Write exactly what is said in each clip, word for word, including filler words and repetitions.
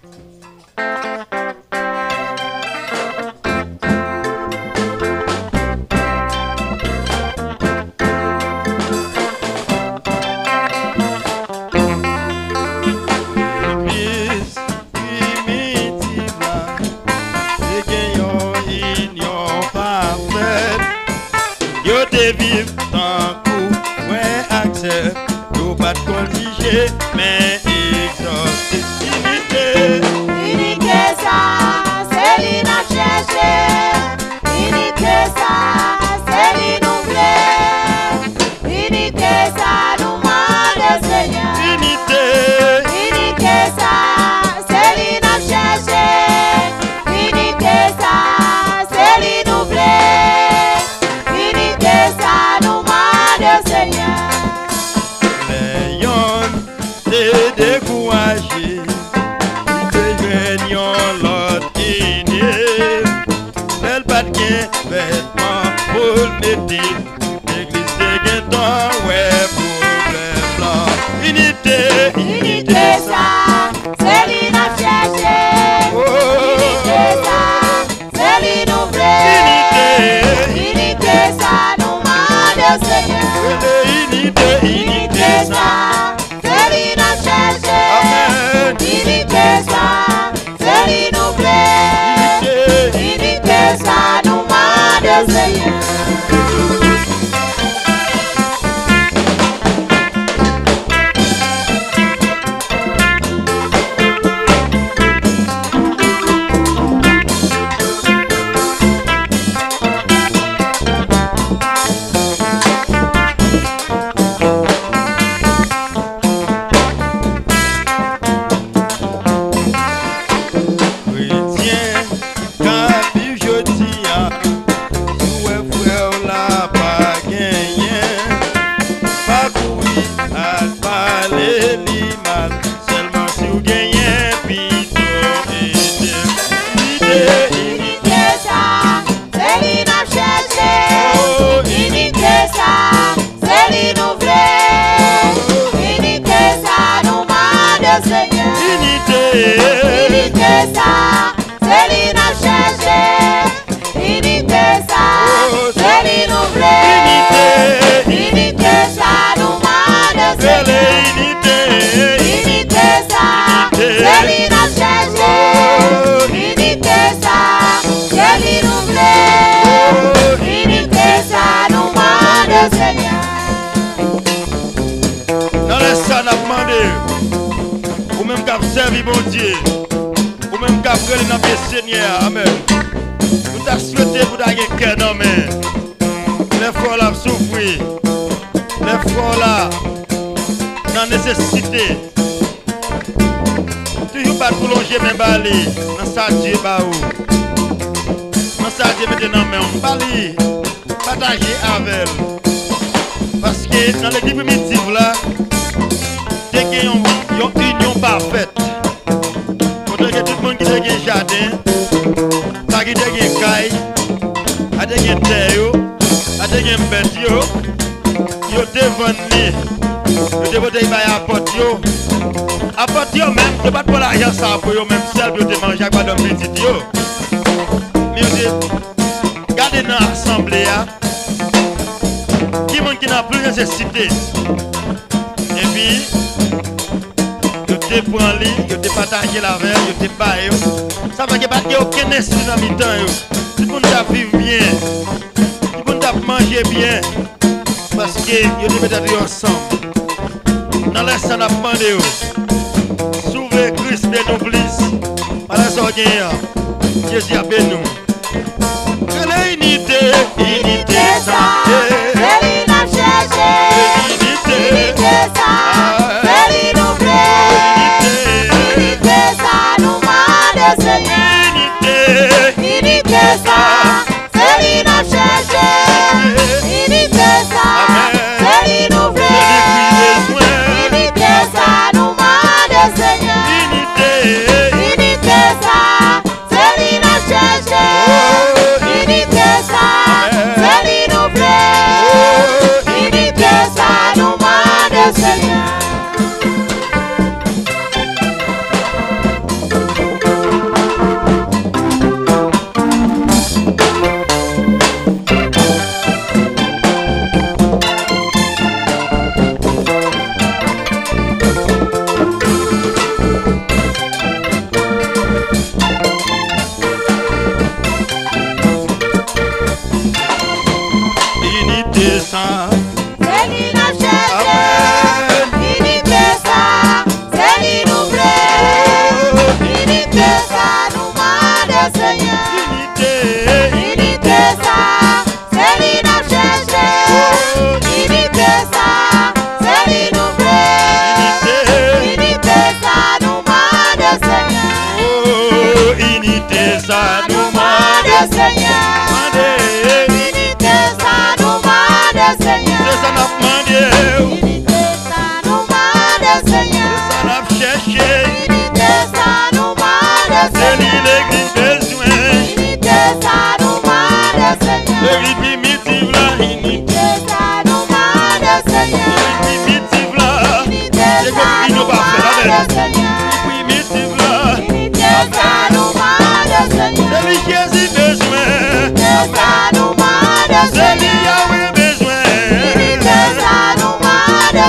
Unité, ça, c'est l'inoubliable.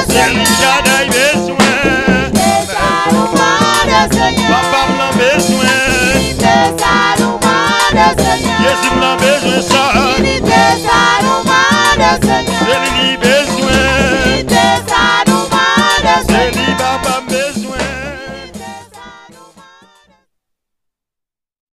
Besoin, besoin,